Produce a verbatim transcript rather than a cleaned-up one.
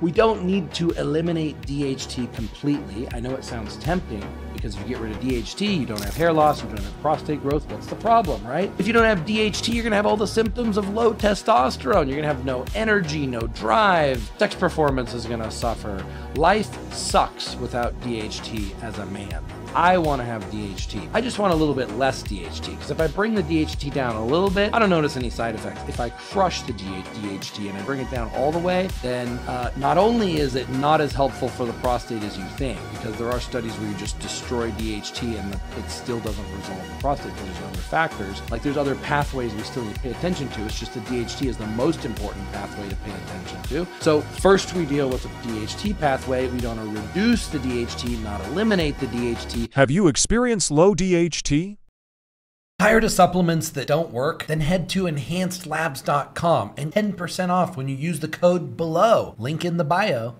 We don't need to eliminate D H T completely. I know it sounds tempting, because if you get rid of D H T, you don't have hair loss, you don't have prostate growth. What's the problem, right? If you don't have D H T, you're gonna have all the symptoms of low testosterone. You're gonna have no energy, no drive. Sex performance is gonna suffer. Life sucks without D H T as a man. I wanna have D H T. I just want a little bit less D H T, because if I bring the D H T down a little bit, I don't notice any side effects. If I crush the D H T and I bring it down all the way, then uh, not Not only is it not as helpful for the prostate as you think, because there are studies where you just destroy D H T and it still doesn't resolve the prostate, but there's other factors. Like there's other pathways we still need to pay attention to. It's just the D H T is the most important pathway to pay attention to. So first we deal with the D H T pathway. We want to reduce the D H T, not eliminate the D H T. Have you experienced low D H T? Tired of supplements that don't work? Then head to enhanced labs dot com and ten percent off when you use the code below. Link in the bio.